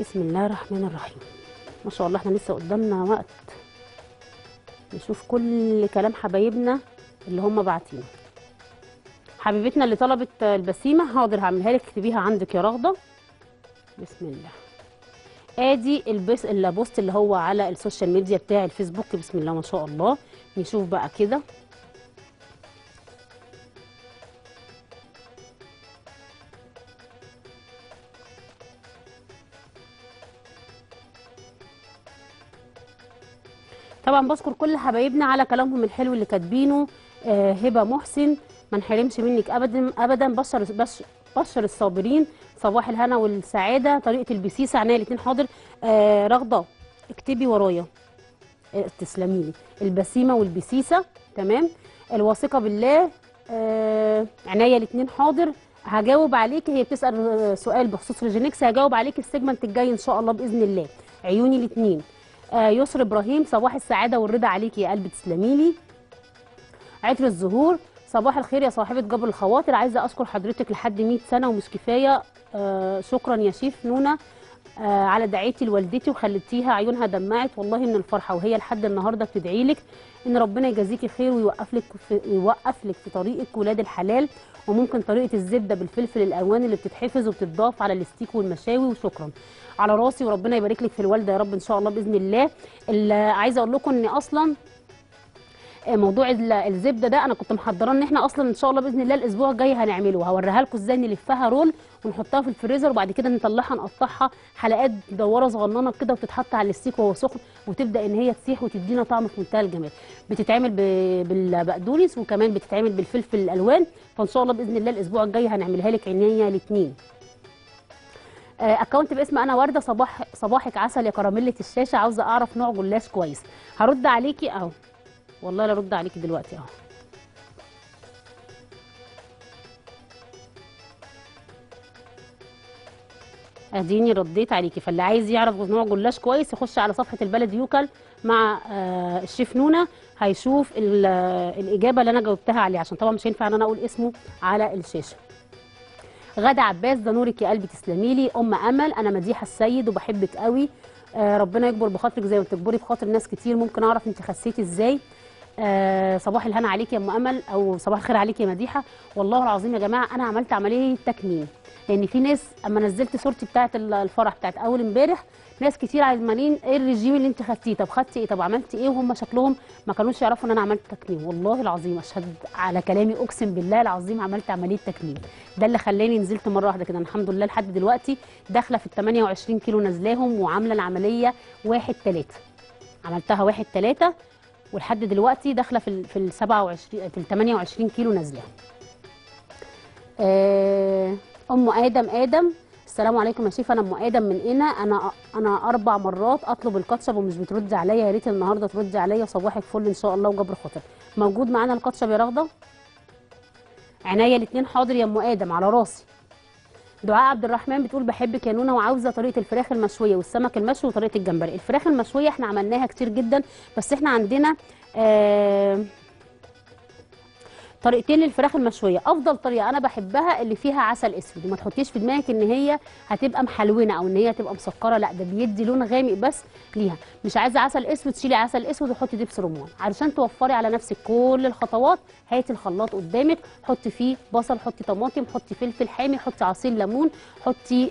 بسم الله الرحمن الرحيم. ما شاء الله احنا لسه قدامنا وقت نشوف كل كلام حبايبنا اللي هم باعتينه. حبيبتنا اللي طلبت البسيمه، حاضر هعملها لك، اكتبيها عندك يا رغده. بسم الله. ادي البوست اللي هو على السوشيال ميديا بتاع الفيسبوك. بسم الله ما شاء الله. نشوف بقى كده. طبعا بشكر كل حبايبنا على كلامهم الحلو اللي كاتبينه. هبه محسن، ما نحرمش منك ابدا ابدا. بشر الصابرين، صباح الهنا والسعاده. طريقه البسيسه، عينيا الاثنين. حاضر. رغده اكتبي ورايا، تسلمي لي. البسيمه والبسيسه تمام. الواثقه بالله، عينيا الاثنين. حاضر هجاوب عليك. هي بتسال سؤال بخصوص ريجينكس، هجاوب عليك السيجمنت الجاي ان شاء الله باذن الله. عيوني الاثنين. يسر ابراهيم، صباح السعاده والرضا عليكي يا قلبي، تسلمي لي. عطر الزهور، صباح الخير يا صاحبه جبر الخواطر، عايزه اشكر حضرتك لحد 100 سنه ومش كفايه. شكرا يا شيف نونا على دعيتي لوالدتي وخلتيها عيونها دمعت والله من الفرحه، وهي لحد النهارده بتدعي لك ان ربنا يجازيكي خير ويوقف لك في طريقك ولاد الحلال. وممكن طريقه الزبده بالفلفل الالوان اللي بتتحفظ وبتتضاف على الستيك والمشاوي. وشكرا على راسي، وربنا يبارك لك في الوالده يا رب ان شاء الله باذن الله. اللي عايزه اقول لكم ان اصلا موضوع الزبده ده انا كنت محضراه ان احنا اصلا ان شاء الله باذن الله الاسبوع الجاي هنعمله، هوريها لكم ازاي نلفها رول ونحطها في الفريزر وبعد كده نطلعها نقطعها حلقات مدوره صغننه كده وتتحط على الستيك وهو سخن وتبدا ان هي تسيح وتدينا طعم في منتهى الجمال. بتتعمل بالبقدونس وكمان بتتعمل بالفلفل الالوان، فان شاء الله باذن الله الاسبوع الجاي هنعملها لك عينيا الاثنين. اكونت باسم انا ورده، صباحك عسل يا كراميله الشاشه، عاوزه اعرف نوع جلاش كويس. هرد عليكي اهو، والله لا رد عليكي دلوقتي اهو. اديني رديت عليكي. فاللي عايز يعرف نوع جلاش كويس يخش على صفحه البلدي يوكل مع الشيف نونا، هيشوف الاجابه اللي انا جاوبتها عليه، عشان طبعا مش هينفع ان انا اقول اسمه على الشاشه. غاده عباس، ده نورك يا قلبي، تسلمي لي. ام امل، انا مديحه السيد وبحبك قوي، ربنا يكبر بخاطرك زي ما بتكبري بخاطر ناس كتير. ممكن اعرف انت خسيتي ازاي؟ صباح الهنا عليكي يا ام امل، او صباح الخير عليكي يا مديحه. والله العظيم يا جماعه انا عملت عمليه تكميم، لان في ناس اما نزلت صورتي بتاعه الفرح بتاعه اول امبارح ناس كتير عمالين ايه الرجيم اللي انت خدتيه، طب خدتي ايه، طب عملتي ايه، وهم شكلهم ما كانوش يعرفوا ان انا عملت تكميم. والله العظيم اشهد على كلامي، اقسم بالله العظيم عملت عمليه تكميم، ده اللي خلاني نزلت مره واحده كده. الحمد لله لحد دلوقتي داخله في ال 28 كيلو نازلاهم، وعامله العمليه 1/3، عملتها 1/3 ولحد دلوقتي داخله في ال 27 في ال 28 كيلو نازله. ام ادم، السلام عليكم يا شيف، انا ام ادم من هنا. انا 4 مرات اطلب الكاتشب ومش بتردي عليا، يا ريت النهارده تردي عليا. صباحك فل ان شاء الله وجبر خاطر. موجود معانا الكاتشب يا رغده؟ عينيا الاثنين. حاضر يا ام ادم على راسي. دعاء عبد الرحمن بتقول بحبك يا نونا وعاوزه طريقه الفراخ المشويه والسمك المشوي وطريقه الجمبري. الفراخ المشويه احنا عملناها كتير جدا، بس احنا عندنا طريقتين للفراخ المشويه. افضل طريقه انا بحبها اللي فيها عسل اسود، وما تحطيش في دماغك ان هي هتبقى محلونه او ان هي هتبقى مسكره، لا ده بيدي لون غامق بس ليها. مش عايزه عسل اسود، شيلي عسل اسود وحطي دبس رمان. علشان توفري على نفسك كل الخطوات هاتي الخلاط قدامك، حطي فيه بصل، حطي طماطم، حطي فلفل حامي، حطي عصير ليمون، حطي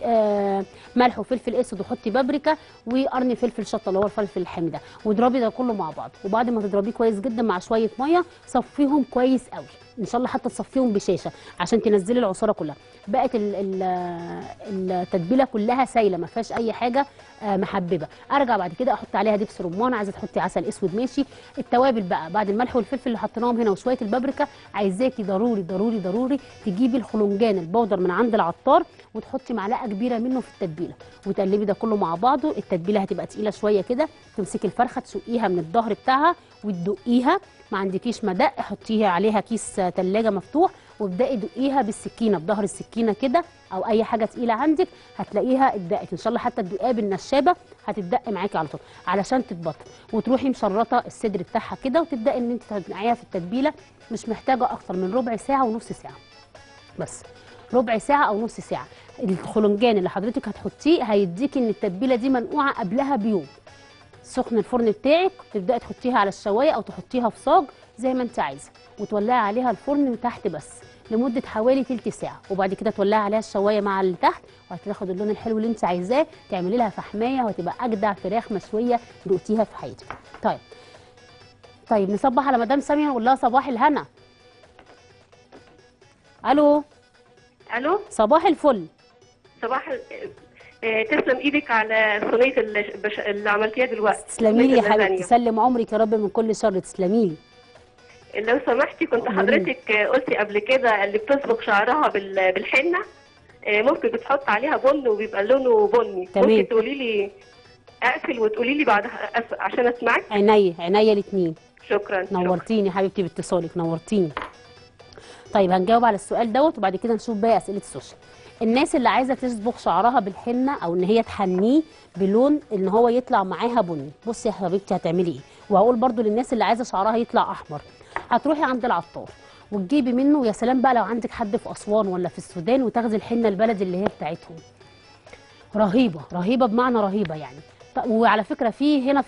ملح وفلفل اسود، وحطي بابريكا وقرن فلفل شطه اللي هو الفلفل الحامي ده، واضربي ده كله مع بعض. وبعد ما تضربيه كويس جدا مع شويه ميه صفيهم كويس قوي ان شاء الله، حتى تصفيهم بشاشه عشان تنزلي العصاره كلها. بقت التتبيله كلها سايله ما فيهاش اي حاجه محببه. ارجع بعد كده احط عليها دبس رمان، عايزه تحطي عسل اسود ماشي. التوابل بقى بعد الملح والفلفل اللي حطيناهم هنا وشويه البابريكا، عايزاكي ضروري ضروري ضروري تجيبي الخلنجان البودر من عند العطار وتحطي معلقه كبيره منه في التتبيله وتقلبي ده كله مع بعضه. التتبيله هتبقى تقيله شويه كده، تمسكي الفرخه تسقيها من الظهر بتاعها وتدقيها، ما عندكيش مدق حطيها عليها كيس تلاجة مفتوح وابدأي دقيها بالسكينة بظهر السكينة كده أو أي حاجة تقيلة عندك، هتلاقيها اتدقت إن شاء الله، حتى تدقيها بالنشابة هتتدق معاكي على طول علشان تتبطر. وتروحي مشرطة الصدر بتاعها كده وتبدأي إن أنت تنقعيها في التتبيلة، مش محتاجة أكتر من ربع ساعة ونص ساعة بس، ربع ساعة أو نص ساعة. الخلنجان اللي حضرتك هتحطيه هيديك ان التتبيله دي منقوعه قبلها بيوم. سخن الفرن بتاعك تبداي تحطيها على الشوايه او تحطيها في صاج زي ما انت عايزه، وتولعي عليها الفرن من تحت بس لمده حوالي تلت ساعه، وبعد كده تولعي عليها الشوايه مع اللي تحت، وهتاخد اللون الحلو اللي انت عايزاه، تعملي لها فحمايه وهتبقى اجدع فراخ مشويه دقتيها في حياتك. طيب نصبح على مدام ساميه ونقول لها صباح الهنا. الو. الو. صباح الفل. صباح تسلم ايدك على صينيه اللي عملتيها دلوقتي. تسلمي لي يا حبيبتي، تسلم عمرك يا رب من كل شر، تسلمي لي. لو سمحتي كنت حضرتك قلتي قبل كده اللي بتصبغ شعرها بالحنه ممكن بتحط عليها بن وبيبقى لونه بني، ممكن تقولي لي اقفل وتقولي لي بعد عشان اسمعك؟ عينيا الاثنين. شكرا. نورتيني حبيبتي باتصالك، نورتيني. طيب هنجاوب على السؤال دوت وبعد كده نشوف باقي اسئله السوشيال. الناس اللي عايزه تصبغ شعرها بالحنه او ان هي تحنيه بلون ان هو يطلع معاها بني، بصي يا حبيبتي هتعملي ايه؟ وهقول برضو للناس اللي عايزه شعرها يطلع احمر، هتروحي عند العطار وتجيبي منه، ويا سلام بقى لو عندك حد في اسوان ولا في السودان، وتاخدي الحنه البلدي اللي هي بتاعتهم. رهيبه رهيبه بمعنى رهيبه يعني. وعلى فكره في هنا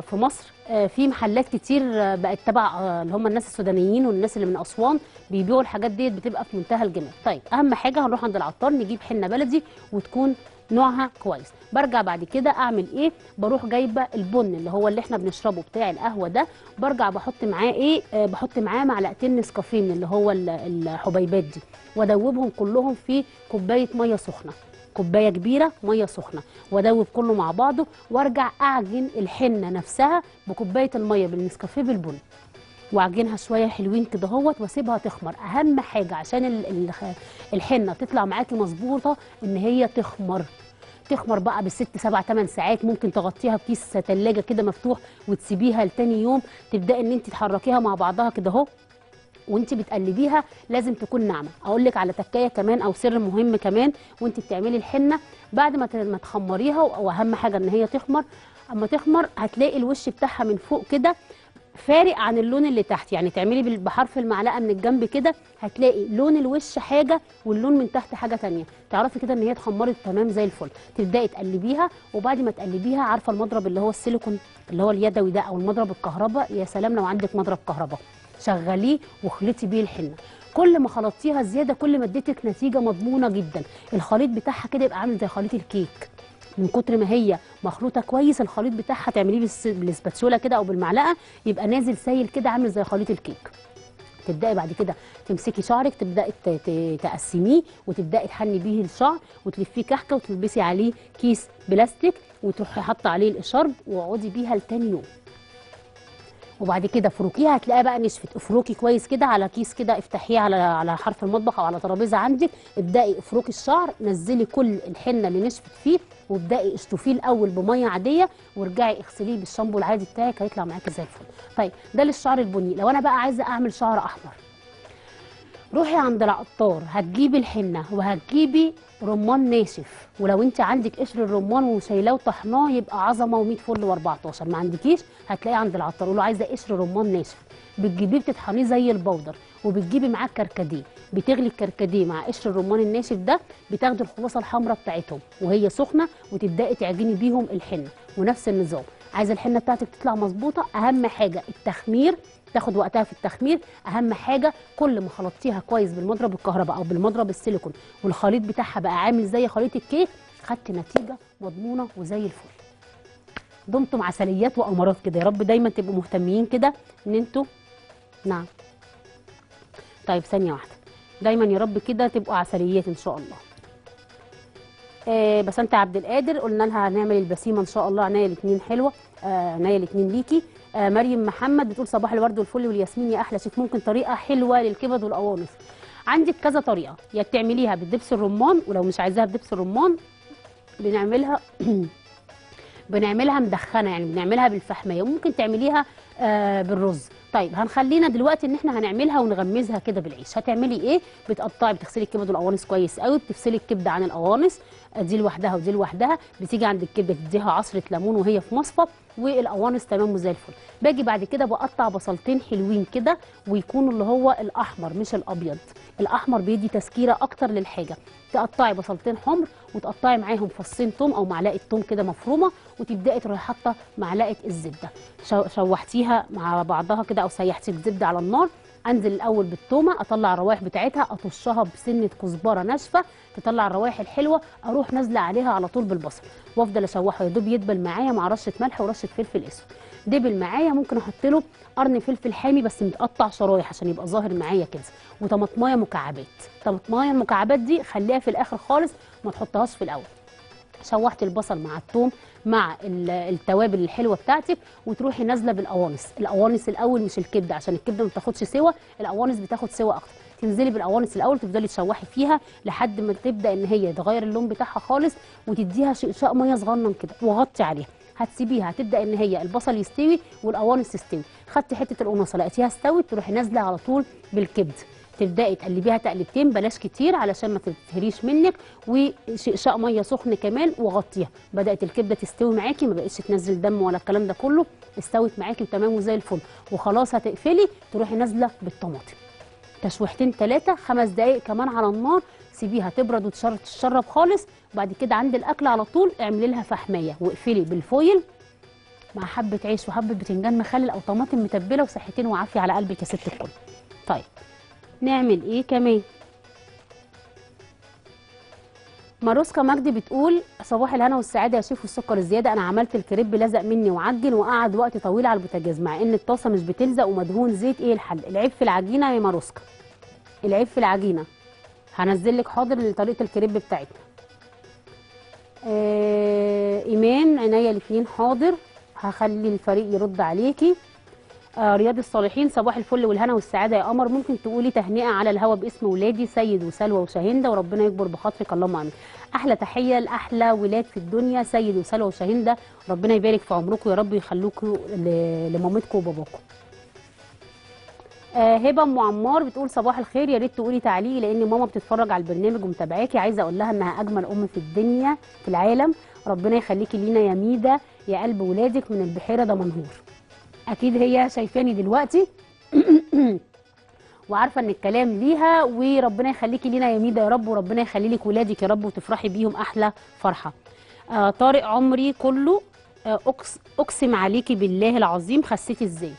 في مصر في محلات كتير بقت تبع اللي هم الناس السودانيين والناس اللي من اسوان بيبيعوا الحاجات ديت، بتبقى في منتهى الجمال. طيب اهم حاجه هنروح عند العطار نجيب حنه بلدي وتكون نوعها كويس. برجع بعد كده اعمل ايه؟ بروح جايبه البن اللي هو اللي احنا بنشربه بتاع القهوه ده، برجع بحط معاه ايه؟ بحط معاه معلقتين نسكافيه من اللي هو الحبيبات دي، وادوبهم كلهم في كوبايه ميه سخنه، كوبايه كبيره ميه سخنه، وادوب كله مع بعضه، وارجع اعجن الحنه نفسها بكوبايه الميه بالنسكافيه بالبن، واعجنها شويه حلوين كده اهوت، واسيبها تخمر. اهم حاجه عشان الحنه تطلع معاكي مظبوطه ان هي تخمر بقى بالست 7-8 ساعات، ممكن تغطيها بكيس ثلاجه كده مفتوح وتسيبيها لتاني يوم، تبداي ان انت تحركيها مع بعضها كده اهو وانت بتقلبيها، لازم تكون ناعمه. اقول لك على تكايه كمان او سر مهم كمان وانت بتعملي الحنه، بعد ما تخمريها، واهم حاجه ان هي تخمر، اما تخمر هتلاقي الوش بتاعها من فوق كده فارق عن اللون اللي تحت، يعني تعملي بحرف المعلقه من الجنب كده، هتلاقي لون الوش حاجه واللون من تحت حاجه ثانيه، تعرفي كده ان هي اتخمرت تمام زي الفل. تبداي تقلبيها، وبعد ما تقلبيها عارفه المضرب اللي هو السيليكون اللي هو اليدوي ده او المضرب الكهرباء، يا سلام لو عندك مضرب كهرباء شغليه واخلطي بيه الحنه. كل ما خلطتيها زياده كل ما اديتك نتيجه مضمونه جدا. الخليط بتاعها كده يبقى عامل زي خليط الكيك، من كتر ما هي مخلوطه كويس الخليط بتاعها تعمليه بالسباتشوله كده او بالمعلقه يبقى نازل سايل كده عامل زي خليط الكيك. تبداي بعد كده تمسكي شعرك تبداي تقسميه وتبداي تحني بيه الشعر وتلفيه كحكه وتلبسي عليه كيس بلاستيك وتروحي حاطه عليه الشرب واقعدي بيها لتاني يوم. وبعد كده فروكيها، هتلاقيها بقى نشفت، افركي كويس كده على كيس كده، افتحيه على حرف المطبخ او على ترابيزه عندك، ابداي افركي الشعر، نزلي كل الحنه اللي نشفت فيه، وابداي اشطفيه الاول بميه عاديه وارجعي اغسليه بالشامبو العادي بتاعك، هيطلع معاكي زي الفل. طيب ده للشعر البني. لو انا بقى عايزه اعمل شعر احمر، روحي عند العطار هتجيبي الحنه وهتجيبي رمان ناشف، ولو انت عندك قشر الرمان وشايلاه وطحناه يبقى عظمه و100 فل و14، ما عندكيش هتلاقيه عند العطار، قول له عايزه قشر رمان ناشف، بتجيبيه بتطحنيه زي البودر، وبتجيبي معاه الكركديه، بتغلي الكركديه مع قشر الرمان الناشف ده، بتاخدي الخلاصه الحمراء بتاعتهم وهي سخنه وتبداي تعجني بيهم الحنه، ونفس النظام، عايزه الحنه بتاعتك تطلع مظبوطه، اهم حاجه التخمير، تاخد وقتها في التخمير، اهم حاجه كل ما خلطتيها كويس بالمضرب الكهرباء او بالمضرب السيليكون والخليط بتاعها بقى عامل زي خليط الكيك، خدت نتيجه مضمونه وزي الفل. دمتم عسليات وامارات كده، يا رب دايما تبقوا مهتمين كده ان انتوا نعم. طيب ثانيه واحده، دايما يا رب كده تبقوا عسليات ان شاء الله. بس انت عبد القادر قلنا لها هنعمل البسيمه ان شاء الله، عنايه الاثنين حلوه، عنايه الاثنين ليكي. مريم محمد بتقول صباح الورد والفل والياسمين يا احلى شيف، ممكن طريقه حلوه للكبد والقوانص؟ عندك كذا طريقه، يا بتعمليها بدبس الرمان، ولو مش عايزاها بدبس الرمان بنعملها مدخنه، يعني بنعملها بالفحميه، وممكن تعمليها بالرز. طيب هنخلينا دلوقتي ان احنا هنعملها ونغمزها كده بالعيش. هتعملي ايه؟ بتقطعي، بتغسلي الكبد والقوانص كويس قوي، بتفصلي الكبده عن القوانص، دي لوحدها ودي لوحدها، بتيجي عند الكبده تديها عصره ليمون وهي في مصفى، والقوانص تمام وزي الفل. باجي بعد كده بقطع بصلتين حلوين كده، ويكونوا اللي هو الاحمر مش الابيض، الاحمر بيدي تسكيره اكتر للحاجه. تقطعي بصلتين حمر وتقطعي معاهم فصين توم او معلقه توم كده مفرومه، وتبداي تروحي حاطه معلقه الزبده. شوحتيها مع بعضها كده او سيحتي الزبده على النار، انزل الاول بالتومه، اطلع الروايح بتاعتها، اطشها بسنه كزبره ناشفه تطلع الروايح الحلوه، اروح نازله عليها على طول بالبصل وافضل اشوحه، يا دوب يدبل معايا مع رشه ملح ورشه فلفل اسود. دبل معايا ممكن احط له قرن فلفل حامي بس متقطع شرايح عشان يبقى ظاهر معايا كده، وطماطمايه مكعبات. طماطمايه المكعبات دي خليها في الاخر خالص ما تحطهاش في الاول. شوحت البصل مع الثوم مع التوابل الحلوه بتاعتك، وتروحي نازله بالقوانص. القوانص الاول مش الكبده عشان الكبده ما بتاخدش سوى، القوانص بتاخد سوى اكتر. تنزلي بالقوانص الاول تفضلي تشوحي فيها لحد ما تبدا ان هي تغير اللون بتاعها خالص، وتديها شقشاق ميه صغنن كده وغطي عليها. هتسيبيها هتبدا ان هي البصل يستوي والقوانص تستوي. خدتي حته القناصه لقيتيها استوت، تروحي نازله على طول بالكبده، تبداي تقلبيها تقلبتين بلاش كتير علشان ما تتهريش منك، وشقشاق ميه سخن كمان وغطيها. بدات الكبده تستوي معاكي، ما بقتش تنزل دم ولا الكلام ده كله، استوت معاكي وتمام وزي الفل. وخلاص هتقفلي تروحي نازله بالطماطم، تشويحتين 3 5 دقائق كمان على النار، سيبيها تبرد وتتشرب خالص. وبعد كده عند الاكل على طول اعملي لها فحميه واقفلي بالفويل مع حبه عيش وحبه بتنجان مخلل او طماطم متبله، وصحتين وعافيه على قلبك يا ست الكل. طيب نعمل ايه كمان؟ ماروسكا مجدي بتقول صباح الهنا والسعاده يا شيف والسكر الزياده، انا عملت الكريب لزق مني وعجن وقعد وقت طويل على البوتاجاز مع ان الطاسه مش بتلزق ومدهون زيت، ايه الحل؟ العيب في العجينه يا ماروسكا، العيب في العجينه. هنزل لك حاضر لطريقه الكريب بتاعتنا. ايمان عينيا الاثنين حاضر، هخلي الفريق يرد عليكي. رياض الصالحين صباح الفل والهنا والسعاده يا قمر، ممكن تقولي تهنئه على الهوا باسم ولادي سيد وسلوى وشاهنده، وربنا يكبر بخاطرك اللهم امين. احلى تحيه لاحلى ولاد في الدنيا سيد وسلوى وشاهنده، ربنا يبارك في عمركم يا رب ويخلوكم لمامتكم وباباكم. هبه ام عمار بتقول صباح الخير، يا ريت تقولي تعليقي لان ماما بتتفرج على البرنامج ومتابعاكي، عايزه اقول لها انها اجمل ام في الدنيا في العالم، ربنا يخليكي لينا يا ميده يا قلب ولادك من البحيره دمنهور. اكيد هي شايفاني دلوقتي وعارفه ان الكلام ليها، وربنا يخليكي لينا يا ميده يا رب، وربنا يخلي لك ولادك يا رب وتفرحي بيهم احلى فرحه. طارق عمري كله اقسم عليكي بالله العظيم، خسيتي ازاي؟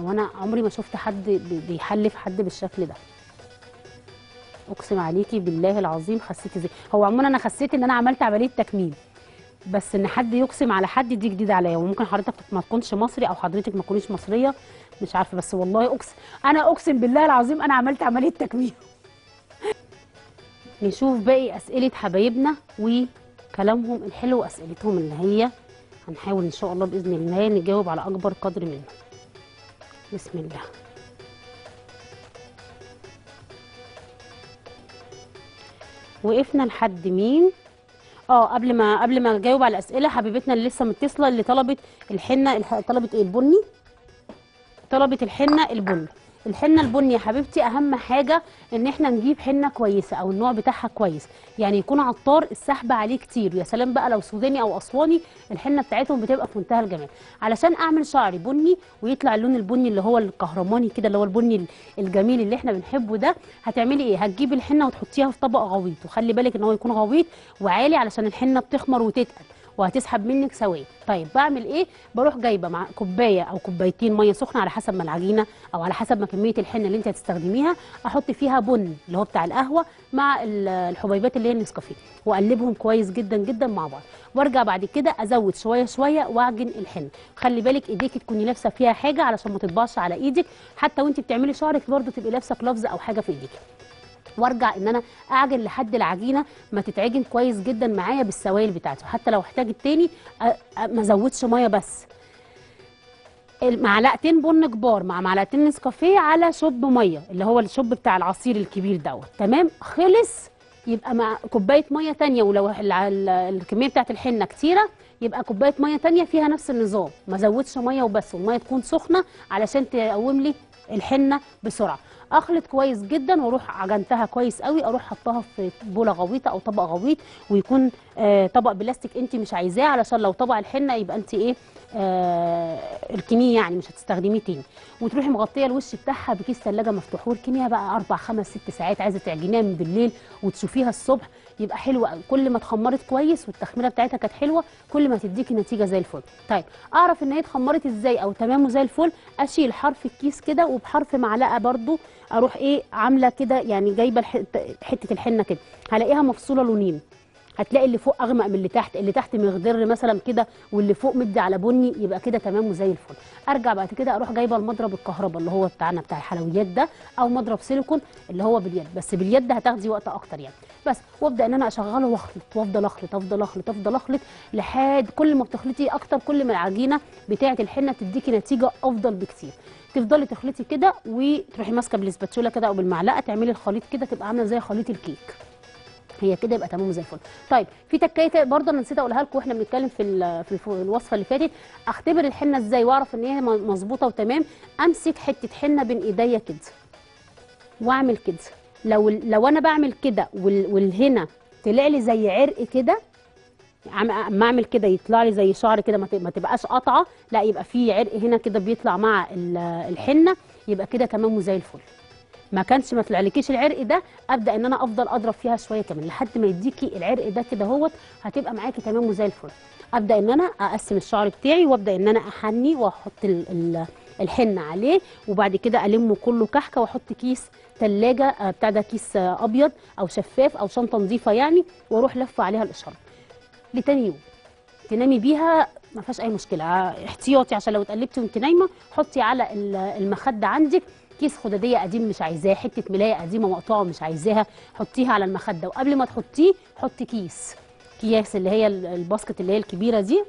هو انا عمري ما شفت حد بيحلف حد بالشكل ده، اقسم عليكي بالله العظيم خسيتي ازاي. هو عموما انا خسيت ان انا عملت عمليه تكميم، بس ان حد يقسم على حد دي جديده عليا، وممكن حضرتك ما تكونش مصري او حضرتك ما تكونيش مصريه مش عارفه، بس والله اقسم، انا اقسم بالله العظيم انا عملت عمليه تكميم. نشوف باقي اسئله حبايبنا وكلامهم الحلو واسئلتهم اللي هي هنحاول ان شاء الله باذن الله نجاوب على اكبر قدر منهم. بسم الله. وقفنا لحد مين؟ قبل ما نجاوب على الاسئله، حبيبتنا اللي لسه متصله اللي طلبت الحنه، طلبت ايه؟ البني، طلبت الحنه البني. الحنه البني يا حبيبتي اهم حاجه ان احنا نجيب حنه كويسه او النوع بتاعها كويس، يعني يكون عطار السحب عليه كتير، يا سلام بقى لو سوداني او اسواني الحنه بتاعتهم بتبقى في منتهى الجمال. علشان اعمل شعري بني ويطلع اللون البني اللي هو الكهرماني كده اللي هو البني الجميل اللي احنا بنحبه ده، هتعملي ايه؟ هتجيبي الحنه وتحطيها في طبق غويط، وخلي بالك ان هو يكون غويط وعالي علشان الحنه بتخمر وتتقل وهتسحب منك سوائل. طيب بعمل ايه؟ بروح جايبه مع كوبايه او كوبايتين ميه سخنه على حسب ما العجينه او على حسب ما كميه الحنه اللي انت هتستخدميها، احط فيها بن اللي هو بتاع القهوه مع الحبيبات اللي هي النسكافيه، واقلبهم كويس جدا جدا مع بعض، وارجع بعد كده ازود شويه شويه واعجن الحنه. خلي بالك ايديك تكوني لابسه فيها حاجه علشان ما تطبعش على ايدك، حتى وانت بتعملي شعرك برده تبقي لابسه كلافز او حاجه في ايديك. وارجع ان انا اعجن لحد العجينه ما تتعجن كويس جدا معايا بالسوائل بتاعتي، حتى لو احتاجت تاني ما ازودش ميه، بس معلقتين بن كبار مع معلقتين نسكافيه على شوب ميه اللي هو الشوب بتاع العصير الكبير دوت. تمام خلص، يبقى مع كوبايه ميه ثانيه، ولو الكميه بتاعت الحنه كتيره يبقى كوبايه ميه ثانيه فيها نفس النظام، ما ازودش ميه وبس، والميه تكون سخنه علشان تقوم لي الحنه بسرعه. اخلط كويس جدا واروح عجنتها كويس قوي، اروح حطها في بوله غويطه او طبق غويط، ويكون طبق بلاستيك انت مش عايزاه، علشان لو طبق الحنه يبقى انت ايه اركنيه يعني مش هتستخدميه تاني. وتروحي مغطيه الوش بتاعها بكيس ثلاجه مفتوح واركنيها بقى 4 5 6 ساعات. عايزه تعجنيها من بالليل وتشوفيها الصبح يبقى حلوه قوي. كل ما اتخمرت كويس والتخميره بتاعتها كانت حلوه كل ما هتديكي نتيجه زي الفل. طيب اعرف ان هي اتخمرت ازاي او تمام زي الفل؟ اشيل حرف الكيس كده وبحرف معلقه برده اروح ايه عامله كده، يعني جايبه حته الحنه كده هلاقيها مفصوله لونين، هتلاقي اللي فوق اغمق من اللي تحت، اللي تحت مخضر مثلا كده واللي فوق مدي على بني، يبقى كده تمام وزي الفل. ارجع بعد كده اروح جايبه المضرب الكهرباء اللي هو بتاعنا بتاع الحلويات ده، او مضرب سيليكون اللي هو باليد، بس باليد ده هتاخدي وقت اكتر يعني، بس وابدا ان انا اشغله واخلط وافضل اخلط افضل اخلط افضل اخلط لحد كل ما بتخلطي اكتر كل ما العجينه بتاعه الحنه تديكي نتيجه افضل بكتير. تفضلي تخلطي كده وتروحي ماسكه بالاسباتشوله كده او بالمعلقه تعملي الخليط كده تبقى عامله زي خليط الكيك، هي كده يبقى تمام زي الفل. طيب في تكايه برضه انا نسيت اقولها لكم واحنا بنتكلم في الوصفه اللي فاتت، اختبر الحنه ازاي واعرف ان هي مظبوطه وتمام؟ امسك حته حنه بين ايديا كده واعمل كده، لو انا بعمل كده والهنا طلع لي زي عرق كده، اما اعمل كده يطلع لي زي شعر كده ما تبقاش قطعه، لا يبقى في عرق هنا كده بيطلع مع الحنه، يبقى كده تمام وزي الفل. ما كانش ما طلعلكيش العرق ده ابدا ان انا افضل اضرب فيها شويه كمان لحد ما يديكي العرق ده كده اهوت، هتبقى معاكي تمام وزي الفل. ابدا ان انا اقسم الشعر بتاعي وابدا ان انا احني واحط الحنه عليه، وبعد كده المه كله كحكه واحط كيس ثلاجه بتاع ده كيس ابيض او شفاف او شنطه نظيفه يعني، واروح لفه عليها الاشاره لتاني يوم تنامي بيها ما فيهاش اي مشكله. احتياطي عشان لو اتقلبتي وانت نايمه حطي على المخده عندك كيس خداديه قديم مش عايزاه، حته ملايه قديمه مقطوعه مش عايزاها، حطيها على المخده، وقبل ما تحطيه حطي كيس اللي هي الباسكت اللي هي الكبيره دي،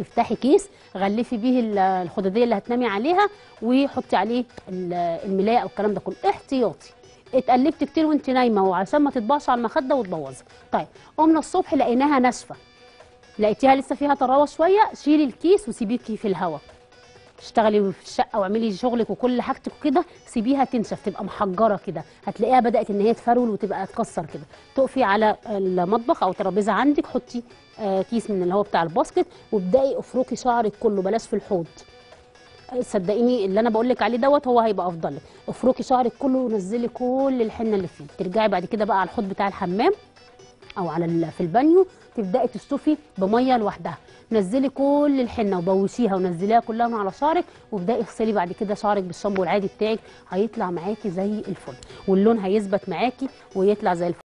افتحي كيس غلفي بيه الخداديه اللي هتنامي عليها وحطي عليه الملايه او الكلام ده كله احتياطي. اتقلبت كتير وانت نايمه وعشان ما تطبعش على المخده وتبوظها. طيب قمنا الصبح لقيناها ناشفه، لقيتيها لسه فيها طراوه شويه، شيلي الكيس وسيبيكي في الهواء، اشتغلي في الشقه واعملي شغلك وكل حاجتك وكده، سيبيها تنشف تبقى محجره كده، هتلاقيها بدات ان هي تفرول وتبقى تكسر كده. تقفي على المطبخ او الترابيزه عندك حطي كيس من اللي هو بتاع الباسكت وابداي افركي شعرك كله، بلاش في الحوض، صدقيني اللي انا بقول لك عليه دوت هو هيبقى افضل لك. افركي شعرك كله ونزلي كل الحنه اللي فيه، ترجعي بعد كده بقى على الحوض بتاع الحمام او على في البانيو تبداي تشطفي بميه لوحدها، نزلي كل الحنه وبوشيها ونزليها كلها من على شعرك، وابداي اغسلي بعد كده شعرك بالشامبو العادي بتاعك، هيطلع معاكي زي الفل واللون هيثبت معاكي ويطلع زي الفل.